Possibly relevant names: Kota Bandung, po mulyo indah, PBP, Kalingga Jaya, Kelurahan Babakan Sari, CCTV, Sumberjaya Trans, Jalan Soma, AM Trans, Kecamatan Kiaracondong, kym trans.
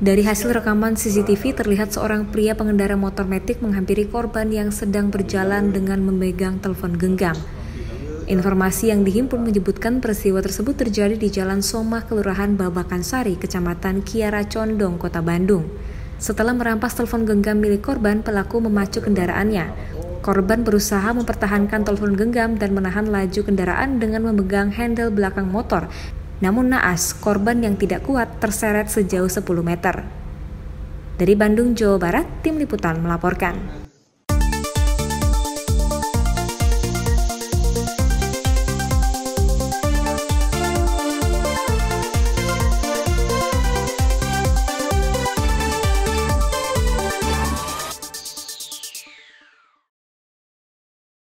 Dari hasil rekaman CCTV terlihat seorang pria pengendara motor metik menghampiri korban yang sedang berjalan dengan memegang telepon genggam. Informasi yang dihimpun menyebutkan peristiwa tersebut terjadi di Jalan Soma, Kelurahan Babakan Sari, Kecamatan Kiaracondong, Kota Bandung. Setelah merampas telepon genggam milik korban, pelaku memacu kendaraannya. Korban berusaha mempertahankan telepon genggam dan menahan laju kendaraan dengan memegang handle belakang motor. Namun naas, korban yang tidak kuat terseret sejauh 10 meter. Dari Bandung, Jawa Barat, Tim Liputan melaporkan.